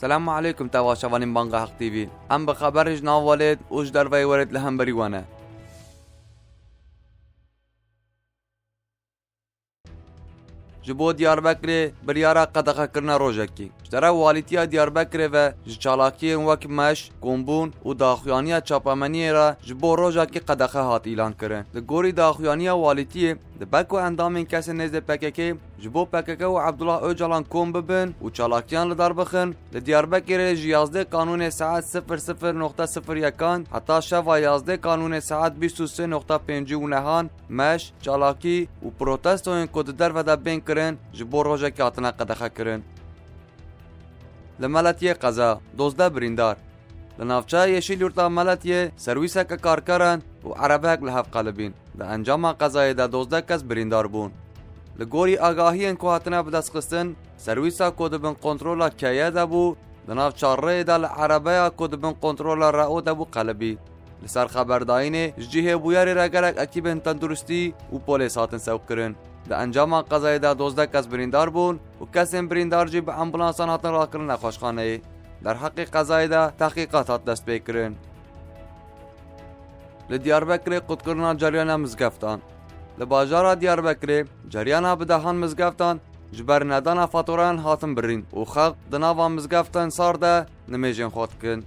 سلام عليكم توا شوانين بانغا حق تي في ام بخبرج ناولد اوش دروي ورد لهم بريوانا جبو ديار بكري بريارا قدقا كرنا روجكي اشترا واليتيا ديار بكري و جشالاكي وك مش كومبون و داخيانيا چاپامني را جبو روجكي قدقا هات اعلان كرن دغوري داخيانيا واليتي دباكو اندامين كاس نزد بككي جبو بككه و عبد الله اوجلان كومببن و چالاكيان لدربخن لديار بكري جيازده قانون ساعت 00.01 حتى شفا يازده قانون ساعت 23.5 نهان مش چالاكي و پروتستوين كود درفدا بين جبو روجا كاتنا قدخا كرن لمالاتيه قزا دوزدا بريندار لنافچا يشيل يورتا مالاتيه سرويسا كاركران وعرباك لهف قلبين لانجام قزاي دا دوزدا كاس بريندار بون لغوري اغاهين كواتنا بدس قستن سرويسا كودبن كنترولا كيا دابو لنافچا ريدا العربايا كودبن كنترولا راو دابو قلبي لسر خبرداينه جيه بوياري راغلك اكيبن تندرستي و بوليساتن سوكرن لانجام قضای دا 12 کس بریندار بون و کسین بریندار جی به امبولانسان هاتن راکرن نخوشخانه در حق قضای دا تحقیقات هات دست بکرن لدیاربکر قدکرنا جریان مزگفتان لباجارا دیاربکر جریان بدهان مزگفتان جبرندان فاتوران هاتن برین و خلق دناوان مزگفتان سارده نمیجن خود کن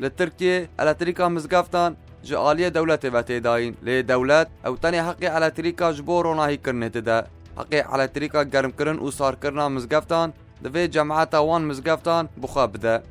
لترکیه الاتریکا مزگفتان جالية دولة وتداين لدولة أو تاني حقي على تريكا جبورنا هي كرنت دا حقي على تريكا جرم كرن وصار كرنا مزقفتان دفي جماعة وان مزقفتان بخاب دا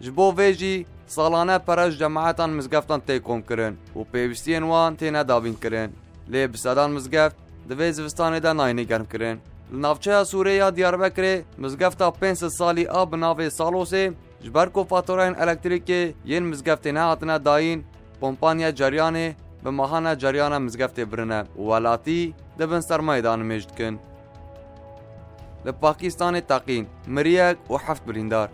جبو فيجي صالانة برج جماعة مزقفتان تيكون كرن وبيبسين وان تينا دابين كرن لي بسادان مزقفت دفي زفستان دا نايني جرم كرن لنافشة سوريا ديار بكري مزقفتا بينس الصالي أب نافي صالوسي جبركو فاتورين الكتريكي ين مزقفتين هاتنا داين پمپانیا جریانه به ماهانه جریانه مزگفت برنه ولاتی دبن سرمایه دان میجد کن لپاکستان تاقین مریک و حفت بریندار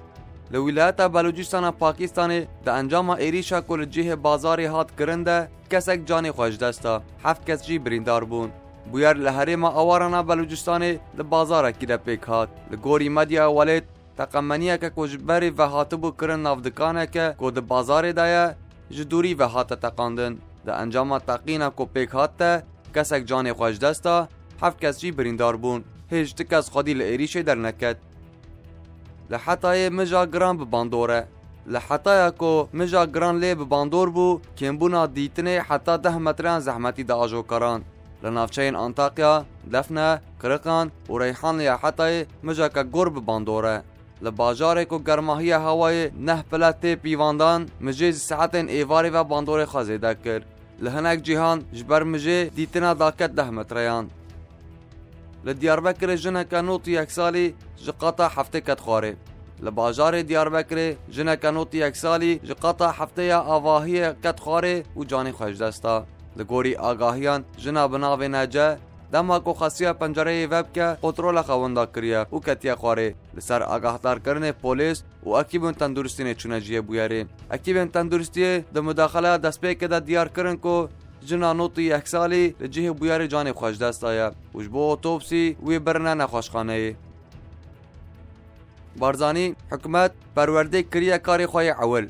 لولایت بلوچستان پاکستان ده انجام ایریشا کل جیه بازاری هات کرنده کسک جانی خوش دستا هفت کس جی بریندار بون بویر لحریم آوارانه بلوچستان لبازاره کی ده پیک هات لگوری مدیا ولید تقمنیه که کجبری و هاتبو کرن نافدکانه که کود بازار دایه جدوری و هاته تقاندن ده انجام تقینا کو پیک هاته کسک جان خوش دستا هفت کس جی بریندار بون هیچ تکس خودی لعریشه در نکد لحطای مجا گران بباندوره لحطای کو مجا گران لی بباندور بو کمبونا دیتنه حتا 10 متران زحمتی ده آجو کران لنافچین انتاقیا دفنه کرقان و ریحان لی حطای مجا که گور بباندوره لباجاره کو گرماهی هوای نه پلاته پیواندان مجه ساعتن ایواری و باندور خازیده کرد لهنک جهان جبر مجه دیتنا داکت 10 متریان لدیاربکر جنک نوت یک سالی جقاطا هفته کت خواره لباجار دیاربکر جنک نوت یک سالی جقاطا هفته آواهی کت خواره و جانی خوش دستا لگوری آگاهیان جناب ناوی نجه دما کو خاصیه پنجره وب کا کنترول خواندا کریه او کتیا خواره لسر آگاهدار کرنه پولیس او اکیبن تندرستی نه چونجیه بویاره اکیبن تندرستی د مداخله دسپیک د دیار کرن کو جنا نوت یک سالی لجه بویاره جان خوش دستایه وجبو اتوپسی وی برنه نخوشخانه بارزانی حکومت پرورده کریه کاری خو اول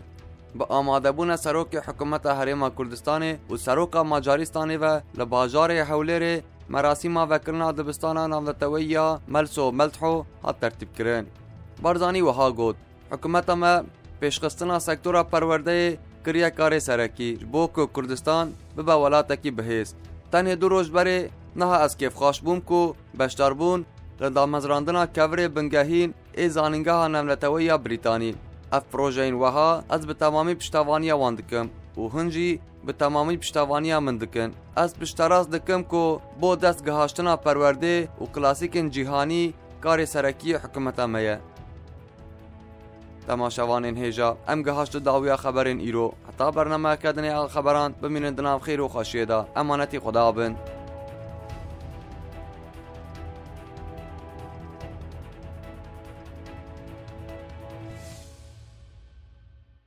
با آماده بون سروک حکومت هریما کردستان و سروک ماجارستان و لباجار حولره مراسم و کرنا دبستانا نامتویا ملسو ملتحو هات ترتیب کرن بارزانی وها گوت حکومت ما پیشخستنا سکتورا پرورده کریا کار سرکی بوکو کردستان به ولاته کی بهیس تنه دروج بره نه از کیف خاش بوم کو بشتربون لندامزراندنا کوری بنگاهین ای زاننگاه نامتویا بریتانی اف پروژین وها از به تمامی پشتوانی واندکم و هنجی به تمامی پشتوانی مندکن از پشتراز دکم کو بو دست گهاشتنا پرورده و کلاسیکن جهانی کار سرکی حکومت میه تماشاوانین هیجا ام گهاشت داویا خبرین ایرو حتا برنامه کدنی آل خبران بمینندنام خیر و خاشیه دا امانتی خدا بند